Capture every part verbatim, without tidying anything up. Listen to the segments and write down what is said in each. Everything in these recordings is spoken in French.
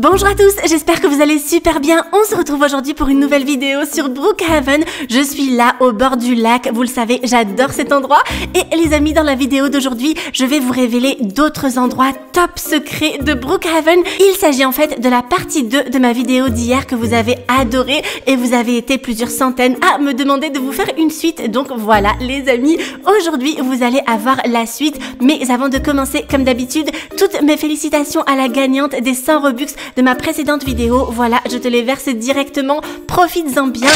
Bonjour à tous, j'espère que vous allez super bien. On se retrouve aujourd'hui pour une nouvelle vidéo sur Brookhaven. Je suis là au bord du lac, vous le savez, j'adore cet endroit. Et les amis, dans la vidéo d'aujourd'hui, je vais vous révéler d'autres endroits top secrets de Brookhaven. Il s'agit en fait de la partie deux de ma vidéo d'hier que vous avez adorée et vous avez été plusieurs centaines à me demander de vous faire une suite. Donc voilà les amis, aujourd'hui vous allez avoir la suite. Mais avant de commencer, comme d'habitude, toutes mes félicitations à la gagnante des cent Robux de ma précédente vidéo. Voilà, je te les verse directement, profites-en bien.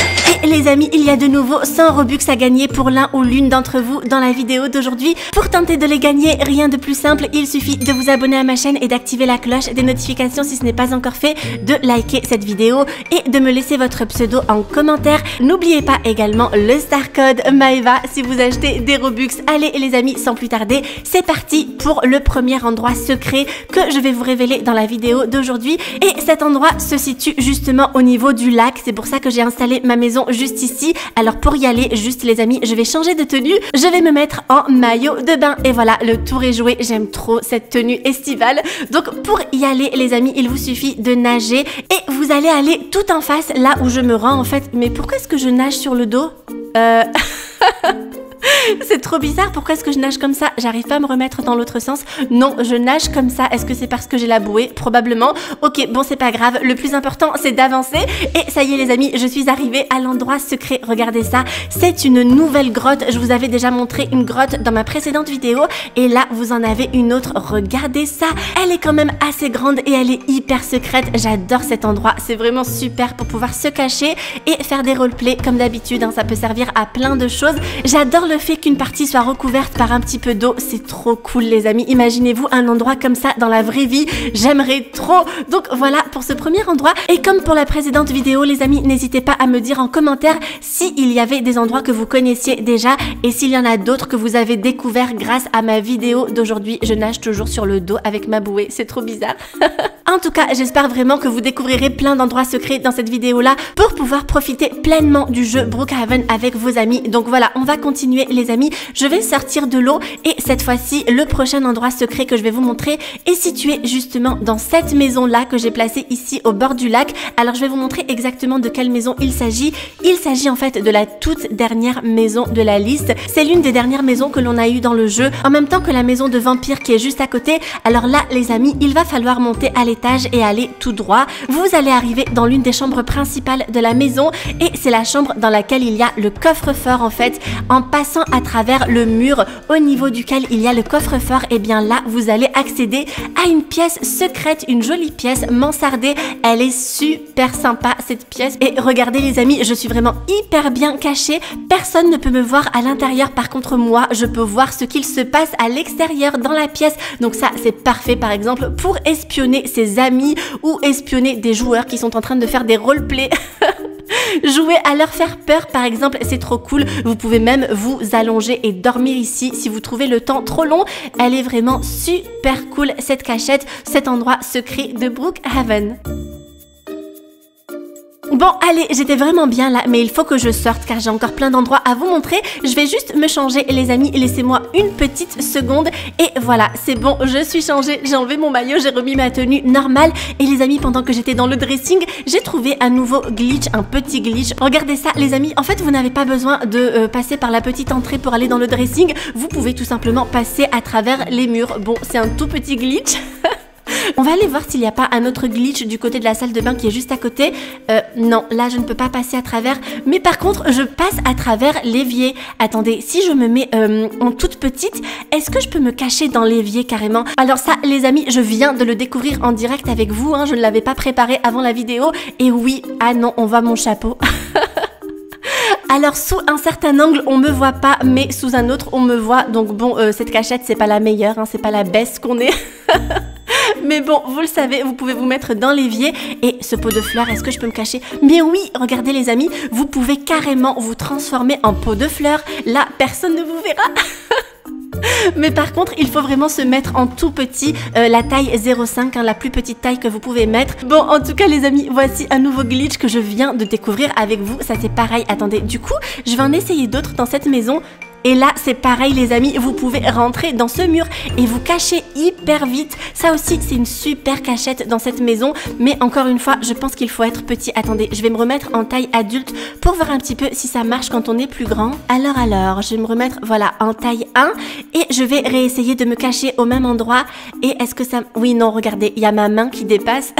Et les amis, il y a de nouveau cent Robux à gagner pour l'un ou l'une d'entre vous dans la vidéo d'aujourd'hui. Pour tenter de les gagner, rien de plus simple, il suffit de vous abonner à ma chaîne et d'activer la cloche des notifications si ce n'est pas encore fait, de liker cette vidéo et de me laisser votre pseudo en commentaire. N'oubliez pas également le star code Maeva si vous achetez des Robux. Allez les amis, sans plus tarder, c'est parti pour le premier endroit secret que je vais vous révéler dans la vidéo d'aujourd'hui. Et cet endroit se situe justement au niveau du lac, c'est pour ça que j'ai installé ma maison juste ici. Alors pour y aller, juste les amis, je vais changer de tenue, je vais me mettre en maillot de bain. Et voilà, le tour est joué, j'aime trop cette tenue estivale. Donc pour y aller les amis, il vous suffit de nager et vous allez aller tout en face, là où je me rends en fait. Mais pourquoi est-ce que je nage sur le dos? Euh... C'est trop bizarre, pourquoi est-ce que je nage comme ça? J'arrive pas à me remettre dans l'autre sens. Non, je nage comme ça. Est-ce que c'est parce que j'ai la bouée? Probablement. Ok, bon, c'est pas grave. Le plus important, c'est d'avancer. Et ça y est les amis, je suis arrivée à l'endroit secret. Regardez ça, c'est une nouvelle grotte. Je vous avais déjà montré une grotte dans ma précédente vidéo. Et là, vous en avez une autre. Regardez ça, elle est quand même assez grande et elle est hyper secrète. J'adore cet endroit, c'est vraiment super pour pouvoir se cacher et faire des roleplays comme d'habitude, hein. Ça peut servir à plein de choses. J'adore le Le fait qu'une partie soit recouverte par un petit peu d'eau, c'est trop cool les amis. Imaginez-vous un endroit comme ça dans la vraie vie, j'aimerais trop. Donc voilà pour ce premier endroit. Et comme pour la précédente vidéo les amis, n'hésitez pas à me dire en commentaire s'il y avait des endroits que vous connaissiez déjà et s'il y en a d'autres que vous avez découvert grâce à ma vidéo d'aujourd'hui. Je nage toujours sur le dos avec ma bouée, c'est trop bizarre. En tout cas, j'espère vraiment que vous découvrirez plein d'endroits secrets dans cette vidéo-là pour pouvoir profiter pleinement du jeu Brookhaven avec vos amis. Donc voilà, on va continuer les amis. Je vais sortir de l'eau et cette fois-ci, le prochain endroit secret que je vais vous montrer est situé justement dans cette maison-là que j'ai placée ici au bord du lac. Alors je vais vous montrer exactement de quelle maison il s'agit. Il s'agit en fait de la toute dernière maison de la liste. C'est l'une des dernières maisons que l'on a eues dans le jeu, en même temps que la maison de vampire qui est juste à côté. Alors là, les amis, il va falloir monter à l'étage et aller tout droit. Vous allez arriver dans l'une des chambres principales de la maison et c'est la chambre dans laquelle il y a le coffre-fort en fait. En passant à travers le mur au niveau duquel il y a le coffre-fort, et bien là vous allez accéder à une pièce secrète, une jolie pièce mansardée. Elle est super sympa cette pièce et regardez les amis, je suis vraiment hyper bien cachée. Personne ne peut me voir à l'intérieur, par contre moi je peux voir ce qu'il se passe à l'extérieur dans la pièce. Donc ça c'est parfait par exemple pour espionner ces amis ou espionner des joueurs qui sont en train de faire des roleplays. Jouer à leur faire peur par exemple, c'est trop cool. Vous pouvez même vous allonger et dormir ici si vous trouvez le temps trop long. Elle est vraiment super cool cette cachette, cet endroit secret de Brookhaven. Bon allez, j'étais vraiment bien là, mais il faut que je sorte car j'ai encore plein d'endroits à vous montrer. Je vais juste me changer les amis, laissez-moi une petite seconde. Et voilà, c'est bon, je suis changée, j'ai enlevé mon maillot, j'ai remis ma tenue normale. Et les amis, pendant que j'étais dans le dressing, j'ai trouvé un nouveau glitch, un petit glitch. Regardez ça les amis, en fait vous n'avez pas besoin de euh, passer par la petite entrée pour aller dans le dressing. Vous pouvez tout simplement passer à travers les murs. Bon, c'est un tout petit glitch. On va aller voir s'il n'y a pas un autre glitch du côté de la salle de bain qui est juste à côté. Euh, non, là je ne peux pas passer à travers. Mais par contre, je passe à travers l'évier. Attendez, si je me mets euh, en toute petite, est-ce que je peux me cacher dans l'évier carrément? Alors ça, les amis, je viens de le découvrir en direct avec vous, hein. Je ne l'avais pas préparé avant la vidéo. Et oui, ah non, on voit mon chapeau. Alors sous un certain angle on me voit pas, mais sous un autre on me voit. Donc bon, euh, cette cachette c'est pas la meilleure, hein, c'est pas la baisse qu'on est. Mais bon, vous le savez, vous pouvez vous mettre dans l'évier. Et ce pot de fleurs, est-ce que je peux me cacher? Mais oui, regardez les amis, vous pouvez carrément vous transformer en pot de fleurs. Là, personne ne vous verra. Mais par contre, il faut vraiment se mettre en tout petit, euh, la taille zéro virgule cinq, hein, la plus petite taille que vous pouvez mettre. Bon, en tout cas les amis, voici un nouveau glitch que je viens de découvrir avec vous. Ça c'est pareil, attendez, du coup, je vais en essayer d'autres dans cette maison. Et là c'est pareil les amis, vous pouvez rentrer dans ce mur et vous cacher hyper vite. Ça aussi c'est une super cachette dans cette maison, mais encore une fois je pense qu'il faut être petit. Attendez, je vais me remettre en taille adulte pour voir un petit peu si ça marche quand on est plus grand. Alors alors, je vais me remettre voilà en taille un et je vais réessayer de me cacher au même endroit. Et est-ce que ça... Oui non, regardez, il y a ma main qui dépasse.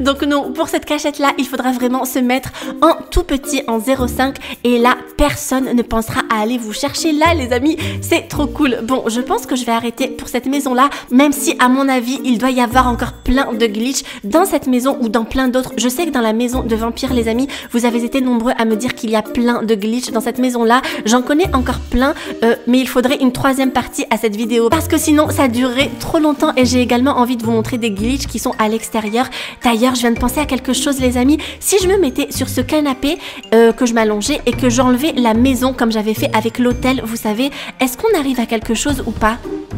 Donc non, pour cette cachette là il faudra vraiment se mettre en tout petit, en zéro cinq, et là personne ne pensera à aller vous chercher là les amis, c'est trop cool. Bon, je pense que je vais arrêter pour cette maison là, même si à mon avis il doit y avoir encore plein de glitch dans cette maison ou dans plein d'autres. Je sais que dans la maison de vampire les amis, vous avez été nombreux à me dire qu'il y a plein de glitch dans cette maison là, j'en connais encore plein, euh, mais il faudrait une troisième partie à cette vidéo parce que sinon ça durerait trop longtemps, et j'ai également envie de vous montrer des glitch qui sont à l'extérieur. D'ailleurs je viens de penser à quelque chose les amis, si je me mettais sur ce canapé, euh, que je m'allongeais et que j'enlevais la maison comme j'avais fait avec l'hôtel, vous savez, est-ce qu'on arrive à quelque chose ou pas?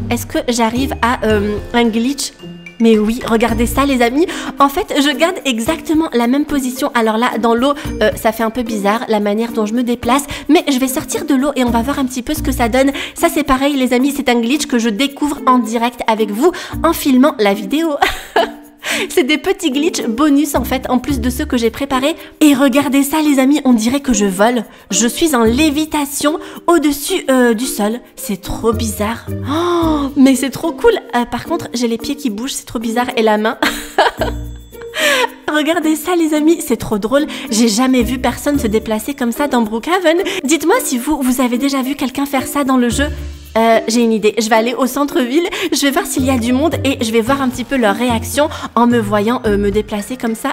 Est-ce que j'arrive à euh, un glitch? Mais oui, regardez ça les amis, en fait je garde exactement la même position. Alors là dans l'eau, euh, ça fait un peu bizarre la manière dont je me déplace, mais je vais sortir de l'eau et on va voir un petit peu ce que ça donne. Ça c'est pareil les amis, c'est un glitch que je découvre en direct avec vous en filmant la vidéo. C'est des petits glitchs bonus en fait, en plus de ceux que j'ai préparés. Et regardez ça les amis, on dirait que je vole. Je suis en lévitation au-dessus euh, du sol. C'est trop bizarre. Oh, mais c'est trop cool. euh, Par contre, j'ai les pieds qui bougent, c'est trop bizarre. Et la main. Regardez ça les amis, c'est trop drôle. J'ai jamais vu personne se déplacer comme ça dans Brookhaven. Dites-moi si vous, vous avez déjà vu quelqu'un faire ça dans le jeu. Euh, j'ai une idée, je vais aller au centre-ville, je vais voir s'il y a du monde et je vais voir un petit peu leur réaction en me voyant euh, me déplacer comme ça.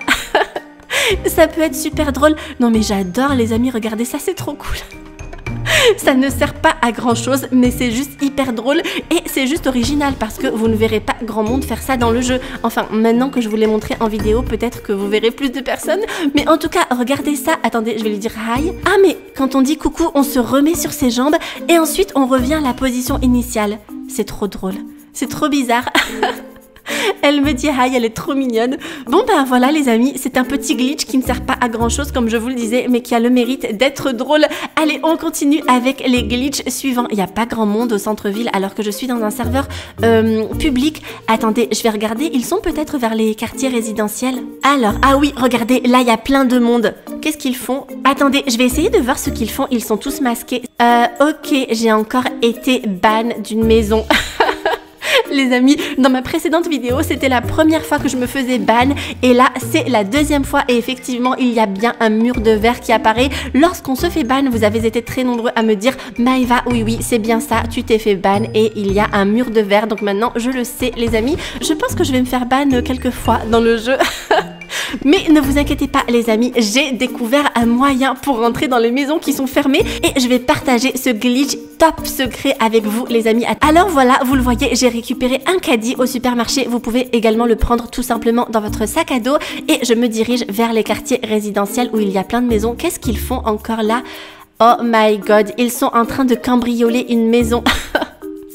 Ça peut être super drôle. Non mais j'adore les amis, regardez ça, c'est trop cool. Ça ne sert pas à grand chose, mais c'est juste hyper drôle et c'est juste original parce que vous ne verrez pas grand monde faire ça dans le jeu. Enfin, maintenant que je vous l'ai montré en vidéo, peut-être que vous verrez plus de personnes, mais en tout cas, regardez ça. Attendez, je vais lui dire hi. Ah mais quand on dit coucou, on se remet sur ses jambes et ensuite on revient à la position initiale. C'est trop drôle, c'est trop bizarre. Elle me dit hi, elle est trop mignonne. Bon ben voilà les amis, c'est un petit glitch qui ne sert pas à grand chose comme je vous le disais, mais qui a le mérite d'être drôle. Allez, on continue avec les glitchs suivants. Il n'y a pas grand monde au centre-ville alors que je suis dans un serveur euh, public. Attendez, je vais regarder, ils sont peut-être vers les quartiers résidentiels. Alors, ah oui, regardez, là il y a plein de monde. Qu'est-ce qu'ils font? Attendez, je vais essayer de voir ce qu'ils font, ils sont tous masqués. Euh, ok, j'ai encore été ban d'une maison. Les amis, dans ma précédente vidéo, c'était la première fois que je me faisais ban et là, c'est la deuxième fois et effectivement, il y a bien un mur de verre qui apparaît lorsqu'on se fait ban. Vous avez été très nombreux à me dire « Maëva, oui, oui, c'est bien ça, tu t'es fait ban et il y a un mur de verre. » Donc maintenant, je le sais, les amis. Je pense que je vais me faire ban quelques fois dans le jeu. Mais ne vous inquiétez pas les amis, j'ai découvert un moyen pour rentrer dans les maisons qui sont fermées et je vais partager ce glitch top secret avec vous les amis. Alors voilà, vous le voyez, j'ai récupéré un caddie au supermarché, vous pouvez également le prendre tout simplement dans votre sac à dos et je me dirige vers les quartiers résidentiels où il y a plein de maisons. Qu'est-ce qu'ils font encore là? Oh my god, ils sont en train de cambrioler une maison.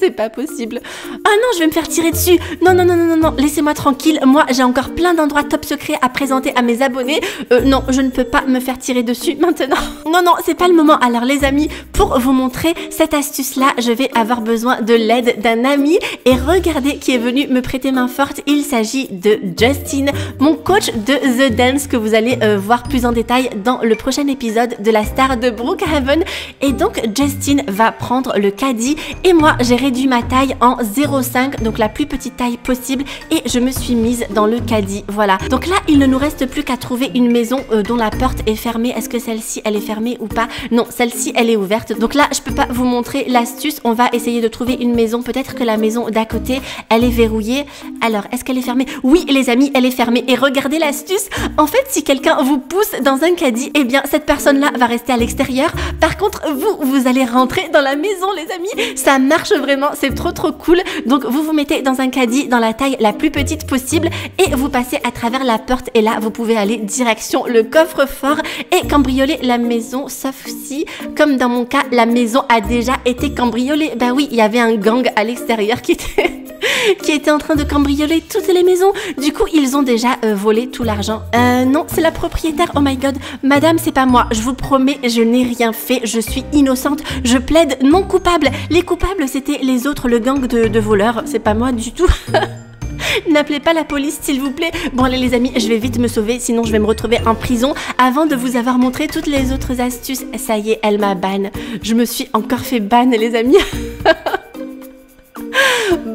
C'est pas possible. Ah non, je vais me faire tirer dessus. Non, non, non, non, non, non. Laissez-moi tranquille. Moi, j'ai encore plein d'endroits top secrets à présenter à mes abonnés. Euh, non, je ne peux pas me faire tirer dessus maintenant. Non, non, c'est pas le moment. Alors les amis, pour vous montrer cette astuce-là, je vais avoir besoin de l'aide d'un ami. Et regardez qui est venu me prêter main forte. Il s'agit de Justin, mon coach de The Dance, que vous allez euh, voir plus en détail dans le prochain épisode de la star de Brookhaven. Et donc, Justin va prendre le caddie. Et moi, j'ai réduit ma taille en zéro cinq, donc la plus petite taille possible, et je me suis mise dans le caddie, voilà. Donc là il ne nous reste plus qu'à trouver une maison euh, dont la porte est fermée. Est-ce que celle-ci elle est fermée ou pas? Non, celle-ci elle est ouverte, donc là je peux pas vous montrer l'astuce. On va essayer de trouver une maison, peut-être que la maison d'à côté elle est verrouillée. Alors est-ce qu'elle est fermée? Oui les amis, elle est fermée, et regardez l'astuce. En fait si quelqu'un vous pousse dans un caddie, et eh bien cette personne-là va rester à l'extérieur. Par contre vous, vous allez rentrer dans la maison les amis, ça marche vraiment, c'est trop trop cool. Donc vous vous mettez dans un caddie dans la taille la plus petite possible et vous passez à travers la porte et là vous pouvez aller direction le coffre-fort et cambrioler la maison, sauf si, comme dans mon cas, la maison a déjà été cambriolée. Ben oui, il y avait un gang à l'extérieur qui était qui était en train de cambrioler toutes les maisons. Du coup, ils ont déjà euh, volé tout l'argent. Euh, non, c'est la propriétaire. Oh my god. Madame, c'est pas moi. Je vous promets, je n'ai rien fait. Je suis innocente. Je plaide non coupable. Les coupables, c'était les autres, le gang de, de voleurs. C'est pas moi du tout. N'appelez pas la police, s'il vous plaît. Bon, allez les amis, je vais vite me sauver, sinon je vais me retrouver en prison avant de vous avoir montré toutes les autres astuces. Ça y est, elle m'a ban. Je me suis encore fait ban, les amis.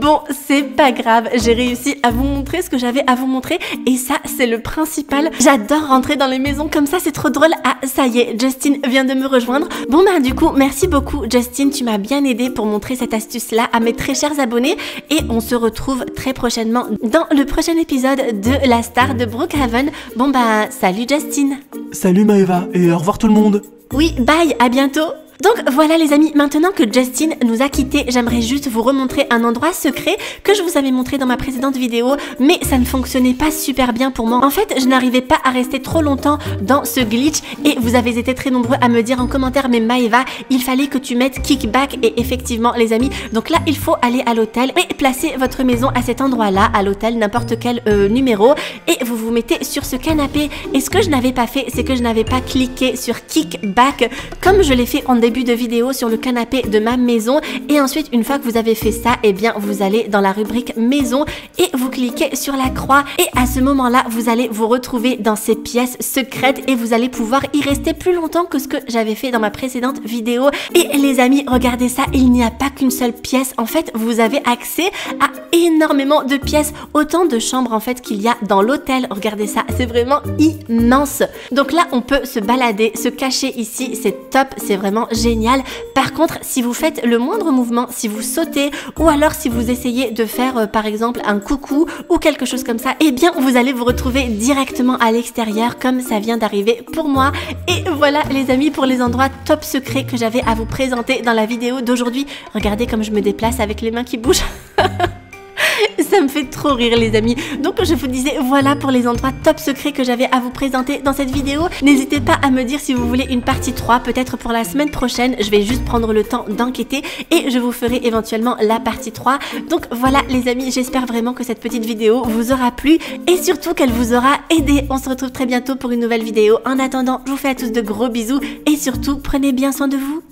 Bon, c'est pas grave, j'ai réussi à vous montrer ce que j'avais à vous montrer et ça, c'est le principal. J'adore rentrer dans les maisons comme ça, c'est trop drôle. Ah, ça y est, Justin vient de me rejoindre. Bon bah du coup, merci beaucoup Justin, tu m'as bien aidé pour montrer cette astuce-là à mes très chers abonnés et on se retrouve très prochainement dans le prochain épisode de La Star de Brookhaven. Bon bah, salut Justin. Salut Maëva et au revoir tout le monde. Oui, bye, à bientôt. Donc voilà les amis, maintenant que Justin nous a quittés, j'aimerais juste vous remontrer un endroit secret que je vous avais montré dans ma précédente vidéo, mais ça ne fonctionnait pas super bien pour moi. En fait, je n'arrivais pas à rester trop longtemps dans ce glitch et vous avez été très nombreux à me dire en commentaire, mais Maëva, il fallait que tu mettes kickback et effectivement les amis, donc là il faut aller à l'hôtel et placer votre maison à cet endroit-là, à l'hôtel, n'importe quel euh, numéro et vous vous mettez sur ce canapé. Et ce que je n'avais pas fait, c'est que je n'avais pas cliqué sur kickback comme je l'ai fait en début de vidéo sur le canapé de ma maison. Et ensuite une fois que vous avez fait ça, et eh bien vous allez dans la rubrique maison et vous cliquez sur la croix et à ce moment là vous allez vous retrouver dans ces pièces secrètes et vous allez pouvoir y rester plus longtemps que ce que j'avais fait dans ma précédente vidéo. Et les amis, regardez ça, il n'y a pas qu'une seule pièce, en fait vous avez accès à énormément de pièces, autant de chambres en fait qu'il y a dans l'hôtel. Regardez ça, c'est vraiment immense. Donc là on peut se balader, se cacher ici, c'est top, c'est vraiment génial. Par contre, si vous faites le moindre mouvement, si vous sautez ou alors si vous essayez de faire euh, par exemple un coucou ou quelque chose comme ça, eh bien vous allez vous retrouver directement à l'extérieur comme ça vient d'arriver pour moi. Et voilà les amis pour les endroits top secrets que j'avais à vous présenter dans la vidéo d'aujourd'hui. Regardez comme je me déplace avec les mains qui bougent. Ça me fait trop rire les amis. Donc je vous disais, voilà pour les endroits top secrets que j'avais à vous présenter dans cette vidéo. N'hésitez pas à me dire si vous voulez une partie trois, peut-être pour la semaine prochaine. Je vais juste prendre le temps d'enquêter et je vous ferai éventuellement la partie trois. Donc voilà les amis, j'espère vraiment que cette petite vidéo vous aura plu et surtout qu'elle vous aura aidé. On se retrouve très bientôt pour une nouvelle vidéo. En attendant, je vous fais à tous de gros bisous et surtout, prenez bien soin de vous.